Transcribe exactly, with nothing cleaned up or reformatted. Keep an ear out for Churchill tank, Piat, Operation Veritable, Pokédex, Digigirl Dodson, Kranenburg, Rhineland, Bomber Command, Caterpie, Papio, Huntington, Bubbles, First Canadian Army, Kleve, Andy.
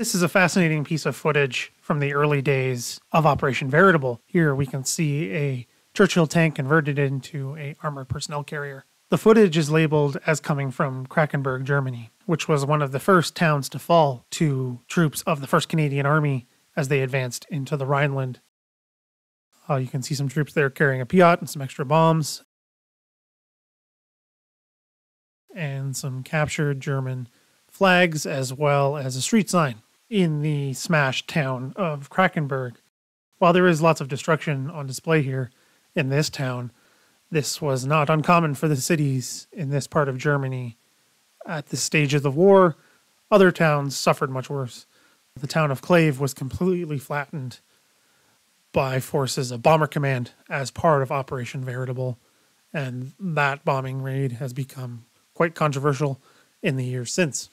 This is a fascinating piece of footage from the early days of Operation Veritable. Here we can see a Churchill tank converted into an armored personnel carrier. The footage is labeled as coming from Kranenburg, Germany, which was one of the first towns to fall to troops of the First Canadian Army as they advanced into the Rhineland. Uh, you can see some troops there carrying a Piat and some extra bombs, and some captured German flags, as well as a street sign in the smashed town of Kranenburg. While there is lots of destruction on display here in this town, this was not uncommon for the cities in this part of Germany. At this stage of the war, other towns suffered much worse. The town of Kleve was completely flattened by forces of Bomber Command as part of Operation Veritable, and that bombing raid has become quite controversial in the years since.